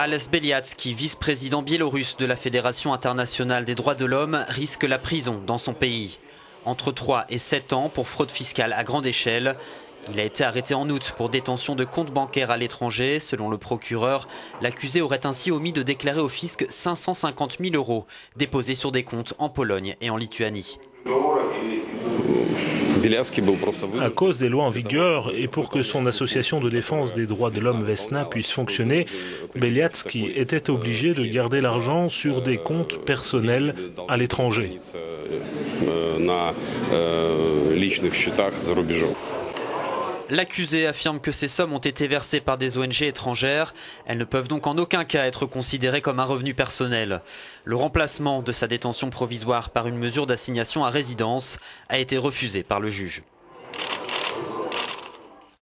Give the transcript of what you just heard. Ales Beliatski, vice-président biélorusse de la Fédération Internationale des Droits de l'Homme, risque la prison dans son pays. Entre 3 et 7 ans pour fraude fiscale à grande échelle. Il a été arrêté en août pour détention de comptes bancaires à l'étranger. Selon le procureur, l'accusé aurait ainsi omis de déclarer au fisc 550 000 euros déposés sur des comptes en Pologne et en Lituanie. À cause des lois en vigueur et pour que son association de défense des droits de l'homme Vesna puisse fonctionner, Beliatski était obligé de garder l'argent sur des comptes personnels à l'étranger. L'accusé affirme que ces sommes ont été versées par des ONG étrangères. Elles ne peuvent donc en aucun cas être considérées comme un revenu personnel. Le remplacement de sa détention provisoire par une mesure d'assignation à résidence a été refusé par le juge.